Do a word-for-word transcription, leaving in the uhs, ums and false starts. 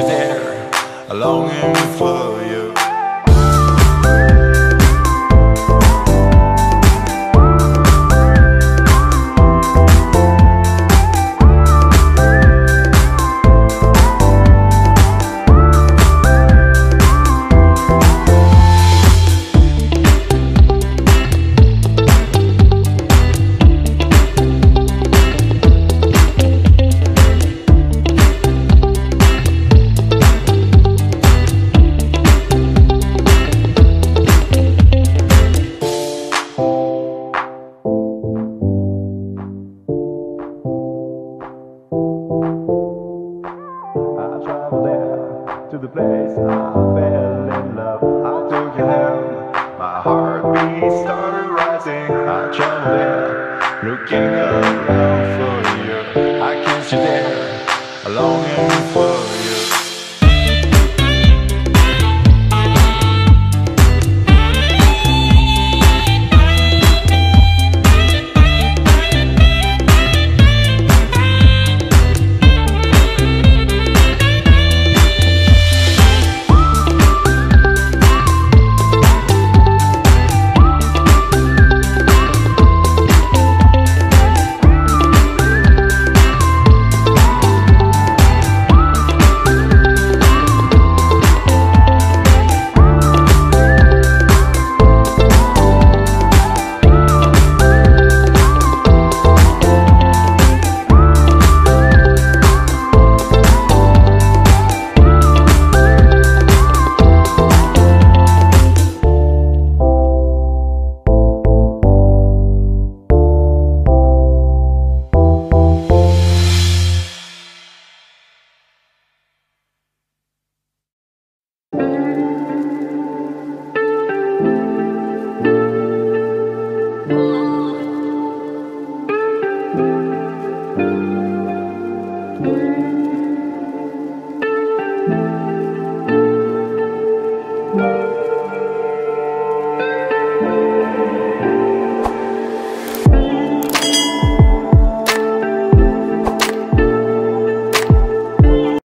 There, longing for you. To the place I fell in love, I took your hand, my heartbeat started rising. I traveled there, looking around for you. I kissed you there, longing for you.